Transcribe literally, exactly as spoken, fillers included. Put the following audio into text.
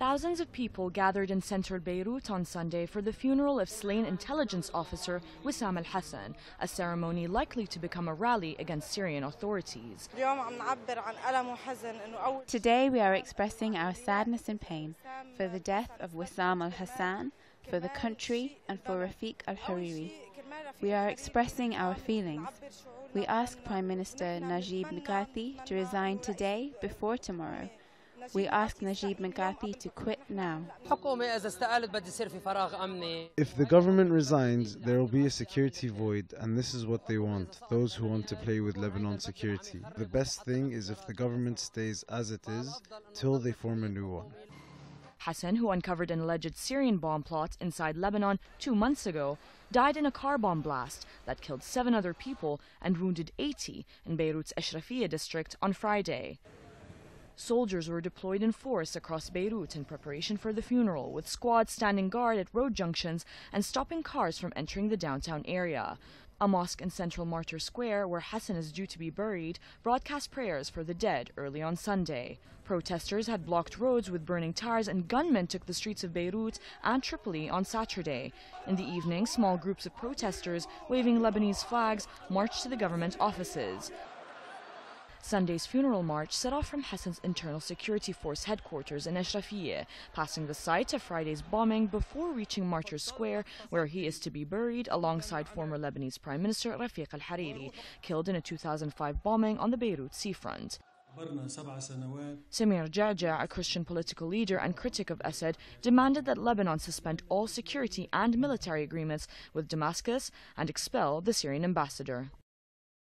Thousands of people gathered in central Beirut on Sunday for the funeral of slain intelligence officer Wissam al-Hassan, a ceremony likely to become a rally against Syrian authorities. Today we are expressing our sadness and pain for the death of Wissam al-Hassan, for the country, and for Rafik al-Hariri. We are expressing our feelings. We ask Prime Minister Najib Mikati to resign today before tomorrow. We ask Najib Mikati to quit now. If the government resigns, there will be a security void, and this is what they want, those who want to play with Lebanon's security. The best thing is if the government stays as it is, till they form a new one. Hassan, who uncovered an alleged Syrian bomb plot inside Lebanon two months ago, died in a car bomb blast that killed seven other people and wounded eighty in Beirut's Ashrafiyeh district on Friday. Soldiers were deployed in force across Beirut in preparation for the funeral, with squads standing guard at road junctions and stopping cars from entering the downtown area. A mosque in central Martyrs' Square, where Hassan is due to be buried, broadcast prayers for the dead early on Sunday. Protesters had blocked roads with burning tires, and gunmen took the streets of Beirut and Tripoli on Saturday. In the evening, small groups of protesters waving Lebanese flags marched to the government offices. Sunday's funeral march set off from Hassan's Internal Security Force headquarters in Ashrafiyeh, passing the site of Friday's bombing before reaching Martyrs' Square, where he is to be buried alongside former Lebanese Prime Minister Rafik al-Hariri, killed in a two thousand five bombing on the Beirut seafront. Samir Jaja, a Christian political leader and critic of Assad, demanded that Lebanon suspend all security and military agreements with Damascus and expel the Syrian ambassador.